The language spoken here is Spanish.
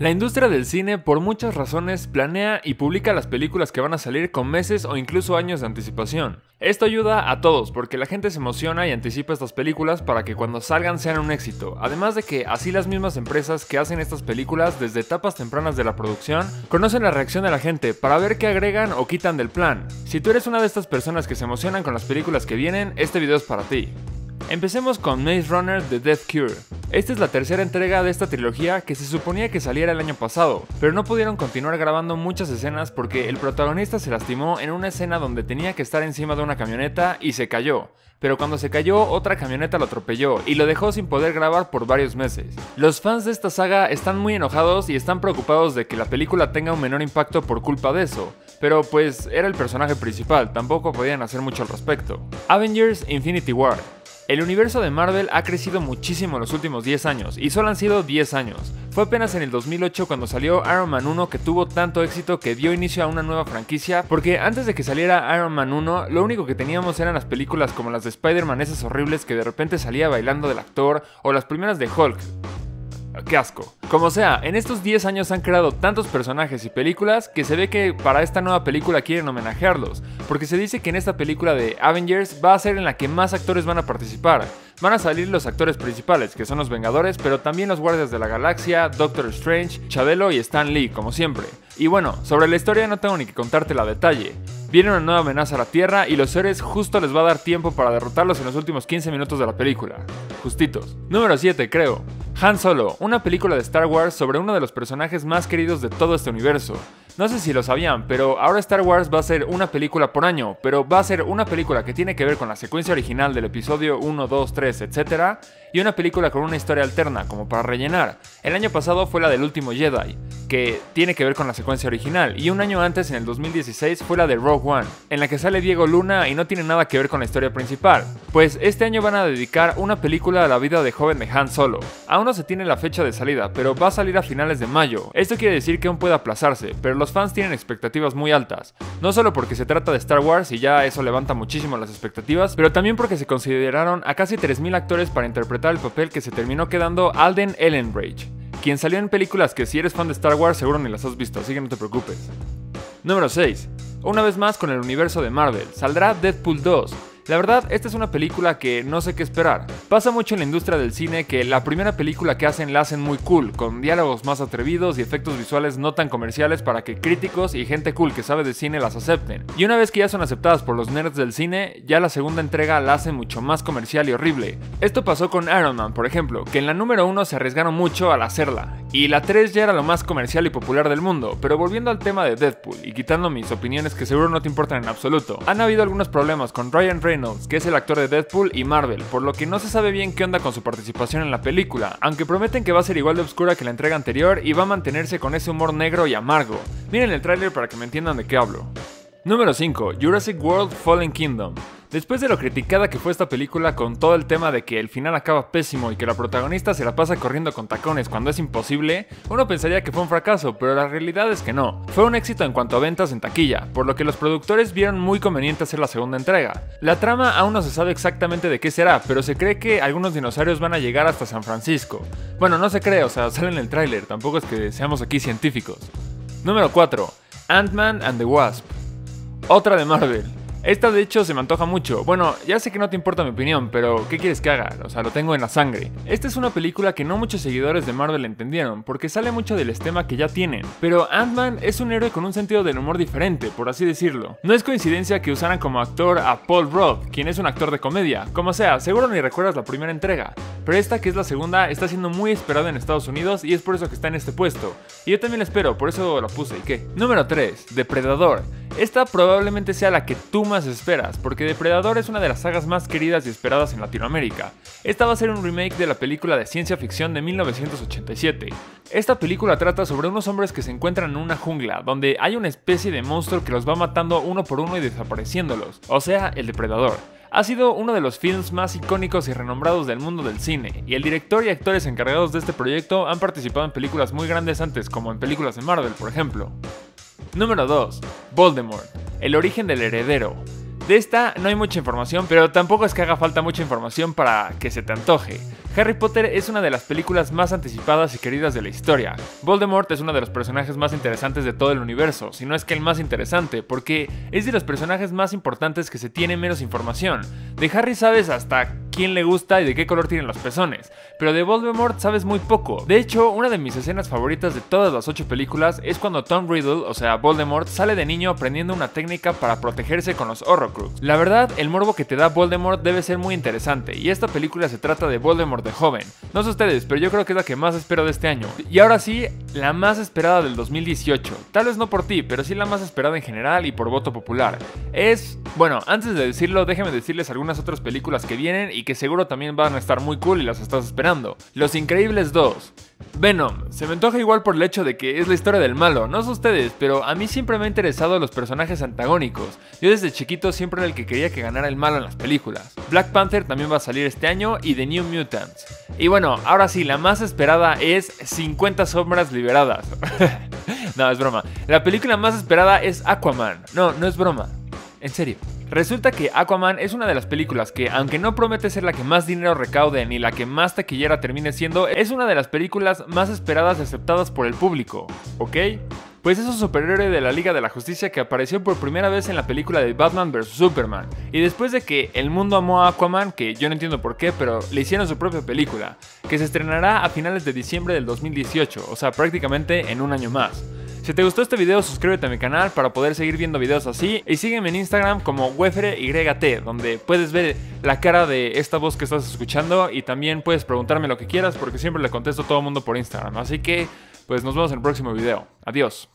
La industria del cine, por muchas razones, planea y publica las películas que van a salir con meses o incluso años de anticipación. Esto ayuda a todos porque la gente se emociona y anticipa estas películas para que cuando salgan sean un éxito, además de que así las mismas empresas que hacen estas películas desde etapas tempranas de la producción conocen la reacción de la gente para ver qué agregan o quitan del plan. Si tú eres una de estas personas que se emocionan con las películas que vienen, este video es para ti. Empecemos con Maze Runner The Death Cure. Esta es la tercera entrega de esta trilogía que se suponía que saliera el año pasado, pero no pudieron continuar grabando muchas escenas porque el protagonista se lastimó en una escena donde tenía que estar encima de una camioneta y se cayó, pero cuando se cayó otra camioneta lo atropelló y lo dejó sin poder grabar por varios meses. Los fans de esta saga están muy enojados y están preocupados de que la película tenga un menor impacto por culpa de eso, pero pues era el personaje principal, tampoco podían hacer mucho al respecto. Avengers: Infinity War. El universo de Marvel ha crecido muchísimo en los últimos 10 años, y solo han sido 10 años. Fue apenas en el 2008 cuando salió Iron Man 1 que tuvo tanto éxito que dio inicio a una nueva franquicia, porque antes de que saliera Iron Man 1, lo único que teníamos eran las películas como las de Spider-Man esas horribles que de repente salía bailando del actor, o las primeras de Hulk. ¡Qué asco! Como sea, en estos 10 años han creado tantos personajes y películas que se ve que para esta nueva película quieren homenajearlos, porque se dice que en esta película de Avengers va a ser en la que más actores van a participar. Van a salir los actores principales, que son los Vengadores, pero también los Guardianes de la Galaxia, Doctor Strange, Chabelo y Stan Lee, como siempre. Y bueno, sobre la historia no tengo ni que contártela a detalle. Viene una nueva amenaza a la Tierra y los seres justo les va a dar tiempo para derrotarlos en los últimos 15 minutos de la película. Justitos. Número 7, creo. Han Solo, una película de Star Wars sobre uno de los personajes más queridos de todo este universo. No sé si lo sabían, pero ahora Star Wars va a ser una película por año, pero va a ser una película que tiene que ver con la secuencia original del episodio 1, 2, 3, etc. y una película con una historia alterna, como para rellenar. El año pasado fue la del último Jedi, que tiene que ver con la secuencia original, y un año antes, en el 2016, fue la de Rogue One, en la que sale Diego Luna y no tiene nada que ver con la historia principal. Pues este año van a dedicar una película a la vida de joven de Han Solo. Aún no se tiene la fecha de salida, pero va a salir a finales de mayo. Esto quiere decir que aún puede aplazarse, pero los fans tienen expectativas muy altas, no solo porque se trata de Star Wars y ya eso levanta muchísimo las expectativas, pero también porque se consideraron a casi 3000 actores para interpretar el papel que se terminó quedando Alden Ehrenreich, quien salió en películas que si eres fan de Star Wars seguro ni las has visto, así que no te preocupes. Número 6. Una vez más con el universo de Marvel, saldrá Deadpool 2. La verdad, esta es una película que no sé qué esperar. Pasa mucho en la industria del cine que la primera película que hacen la hacen muy cool, con diálogos más atrevidos y efectos visuales no tan comerciales para que críticos y gente cool que sabe de cine las acepten. Y una vez que ya son aceptadas por los nerds del cine, ya la segunda entrega la hacen mucho más comercial y horrible. Esto pasó con Iron Man, por ejemplo, que en la número 1 se arriesgaron mucho al hacerla, y la 3 ya era lo más comercial y popular del mundo. Pero volviendo al tema de Deadpool, y quitando mis opiniones que seguro no te importan en absoluto, han habido algunos problemas con Ryan Reynolds, que es el actor de Deadpool y Marvel, por lo que no se sabe bien qué onda con su participación en la película, aunque prometen que va a ser igual de oscura que la entrega anterior y va a mantenerse con ese humor negro y amargo. Miren el tráiler para que me entiendan de qué hablo. Número 5. Jurassic World: Fallen Kingdom. Después de lo criticada que fue esta película con todo el tema de que el final acaba pésimo y que la protagonista se la pasa corriendo con tacones cuando es imposible, uno pensaría que fue un fracaso, pero la realidad es que no. Fue un éxito en cuanto a ventas en taquilla, por lo que los productores vieron muy conveniente hacer la segunda entrega. La trama aún no se sabe exactamente de qué será, pero se cree que algunos dinosaurios van a llegar hasta San Francisco. Bueno, no se cree, o sea, sale en el tráiler, tampoco es que seamos aquí científicos. Número 4. Ant-Man and the Wasp. Otra de Marvel. Esta de hecho se me antoja mucho. Bueno, ya sé que no te importa mi opinión, pero ¿qué quieres que haga? O sea, lo tengo en la sangre. Esta es una película que no muchos seguidores de Marvel entendieron, porque sale mucho del esquema que ya tienen. Pero Ant-Man es un héroe con un sentido del humor diferente, por así decirlo. No es coincidencia que usaran como actor a Paul Rudd, quien es un actor de comedia. Como sea, seguro ni recuerdas la primera entrega, pero esta, que es la segunda, está siendo muy esperada en Estados Unidos y es por eso que está en este puesto. Y yo también la espero, por eso la puse, ¿y qué? Número 3. Depredador. Esta probablemente sea la que tú más esperas, porque Depredador es una de las sagas más queridas y esperadas en Latinoamérica. Esta va a ser un remake de la película de ciencia ficción de 1987. Esta película trata sobre unos hombres que se encuentran en una jungla, donde hay una especie de monstruo que los va matando uno por uno y desapareciéndolos, o sea, el Depredador. Ha sido uno de los films más icónicos y renombrados del mundo del cine, y el director y actores encargados de este proyecto han participado en películas muy grandes antes, como en películas de Marvel, por ejemplo. Número 2. Voldemort, el origen del heredero. De esta no hay mucha información, pero tampoco es que haga falta mucha información para que se te antoje. Harry Potter es una de las películas más anticipadas y queridas de la historia. Voldemort es uno de los personajes más interesantes de todo el universo, si no es que el más interesante, porque es de los personajes más importantes que se tiene menos información. De Harry sabes hasta quién le gusta y de qué color tienen los pezones, pero de Voldemort sabes muy poco. De hecho, una de mis escenas favoritas de todas las 8 películas es cuando Tom Riddle, o sea Voldemort, sale de niño aprendiendo una técnica para protegerse con los Horrocrux. La verdad, el morbo que te da Voldemort debe ser muy interesante, y esta película se trata de Voldemort de joven. No sé ustedes, pero yo creo que es la que más espero de este año. Y ahora sí, la más esperada del 2018. Tal vez no por ti, pero sí la más esperada en general y por voto popular. Es... bueno, antes de decirlo, déjenme decirles algunas otras películas que vienen y que seguro también van a estar muy cool y las estás esperando. Los Increíbles 2. Venom. Se me antoja igual por el hecho de que es la historia del malo. No sé ustedes, pero a mí siempre me han interesado los personajes antagónicos. Yo desde chiquito siempre era el que quería que ganara el malo en las películas. Black Panther también va a salir este año y The New Mutants. Y bueno, ahora sí, la más esperada es 50 sombras liberadas. No, es broma. La película más esperada es Aquaman. No, no es broma. En serio. Resulta que Aquaman es una de las películas que, aunque no promete ser la que más dinero recaude ni la que más taquillera termine siendo, es una de las películas más esperadas y aceptadas por el público, ¿ok? Pues es un superhéroe de la Liga de la Justicia que apareció por primera vez en la película de Batman vs. Superman, y después de que el mundo amó a Aquaman, que yo no entiendo por qué, pero le hicieron su propia película, que se estrenará a finales de diciembre del 2018, o sea, prácticamente en un año más. Si te gustó este video, suscríbete a mi canal para poder seguir viendo videos así y sígueme en Instagram como wefereyt, donde puedes ver la cara de esta voz que estás escuchando y también puedes preguntarme lo que quieras porque siempre le contesto a todo el mundo por Instagram. Así que, pues nos vemos en el próximo video. Adiós.